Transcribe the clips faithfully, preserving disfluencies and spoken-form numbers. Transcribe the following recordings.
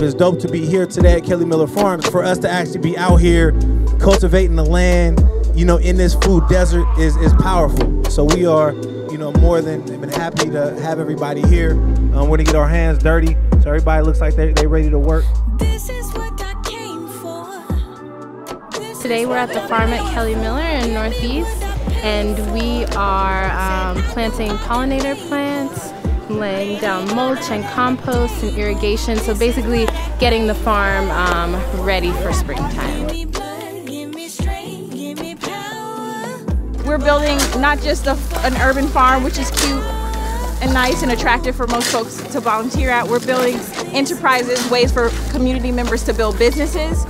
It's dope to be here today at Kelly Miller Farms. For us to actually be out here cultivating the land, you know, in this food desert is, is powerful. So we are, you know, more than been happy to have everybody here. Um, we're gonna get our hands dirty, so everybody looks like they're, they're ready to work. This is what I came for. Today we're at the farm at Kelly Miller in Northeast, and we are um, planting pollinator plants, laying down mulch and compost and irrigation, so basically getting the farm um, ready for springtime. We're building not just a, an urban farm, which is cute and nice and attractive for most folks to volunteer at. We're building enterprises, ways for community members to build businesses,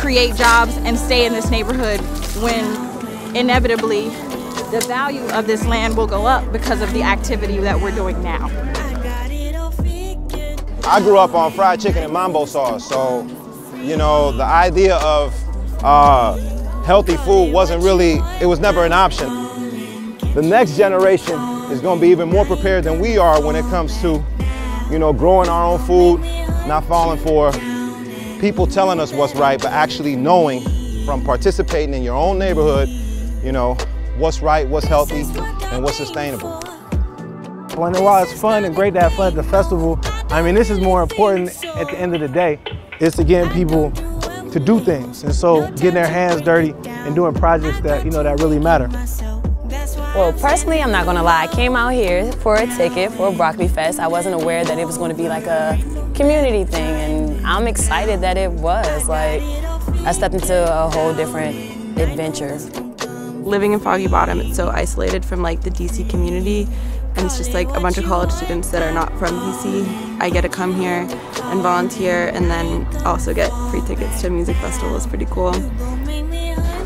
create jobs, and stay in this neighborhood when inevitably the value of this land will go up because of the activity that we're doing now. I grew up on fried chicken and mambo sauce, so, you know, the idea of uh, healthy food wasn't really, it was never an option. The next generation is going to be even more prepared than we are when it comes to, you know, growing our own food, not falling for people telling us what's right, but actually knowing from participating in your own neighborhood, you know, what's right, what's healthy, and what's sustainable. While it's fun and great to have fun at the festival, I mean, this is more important at the end of the day, is to getting people to do things. And so getting their hands dirty and doing projects that, you know, that really matter. Well, personally, I'm not gonna lie. I came out here for a ticket for Broccoli Fest. I wasn't aware that it was gonna be like a community thing, and I'm excited that it was. Like, I stepped into a whole different adventure. Living in Foggy Bottom, it's so isolated from like the D C community, and it's just like a bunch of college students that are not from D C. I get to come here and volunteer, and then also get free tickets to a music festival. It's pretty cool.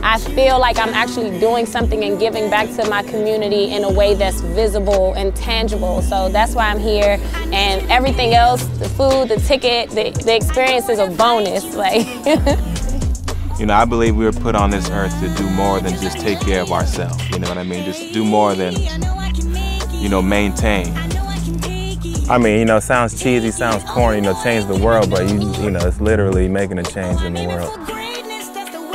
I feel like I'm actually doing something and giving back to my community in a way that's visible and tangible, so that's why I'm here. And everything else, the food, the ticket, the, the experience is a bonus. Like. You know, I believe we were put on this earth to do more than just take care of ourselves, you know what I mean? Just do more than, you know, maintain. I mean, you know, sounds cheesy, sounds corny, you know, change the world, but, you, you know, it's literally making a change in the world.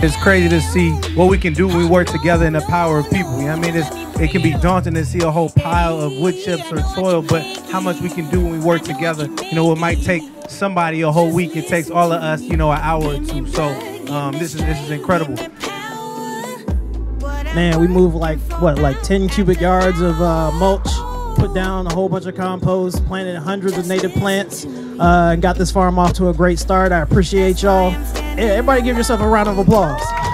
It's crazy to see what we can do when we work together in the power of people, you know what I mean? It's, it can be daunting to see a whole pile of wood chips or soil, but how much we can do when we work together, you know, it might take somebody a whole week, it takes all of us, you know, an hour or two, so. Um, this is this is incredible. Man, we moved like what, like ten cubic yards of uh, mulch, put down a whole bunch of compost, planted hundreds of native plants, uh, and got this farm off to a great start. I appreciate y'all. Everybody, give yourself a round of applause.